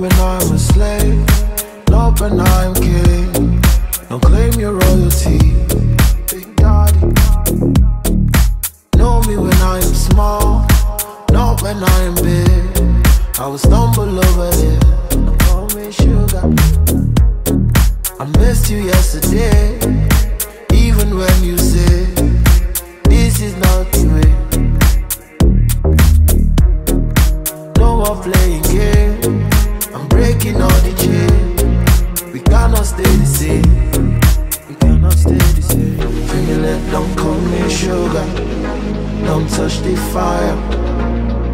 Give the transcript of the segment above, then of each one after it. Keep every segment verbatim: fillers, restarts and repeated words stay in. When I'm a slave, love when I'm king. Don't claim your royalty, big daddy. Know me when I'm small, not when I'm big. I will stumble over it, call me sugar. I missed you yesterday, even when you say this is not the way. No one playing games. Breaking all the chains, we cannot stay the same. We cannot stay the same. Fingerlet, don't call me sugar. Don't touch the fire.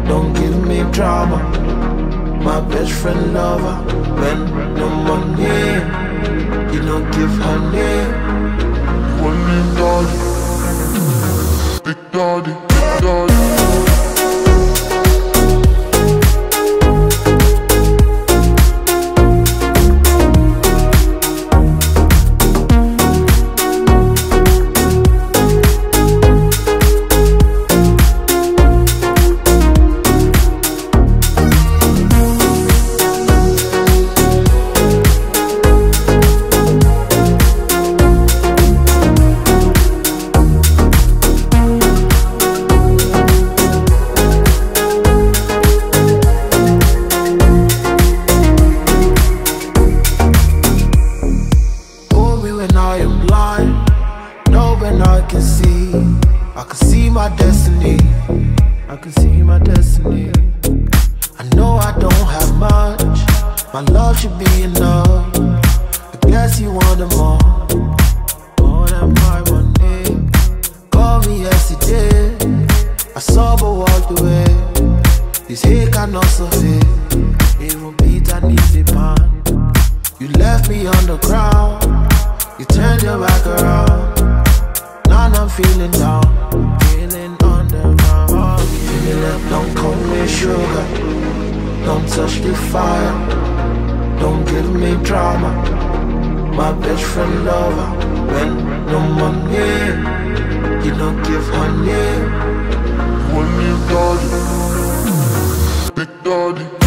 Don't give me drama. My best friend lover. When no money, you don't give her name. Women daddy, big daddy, big daddy. Big daddy.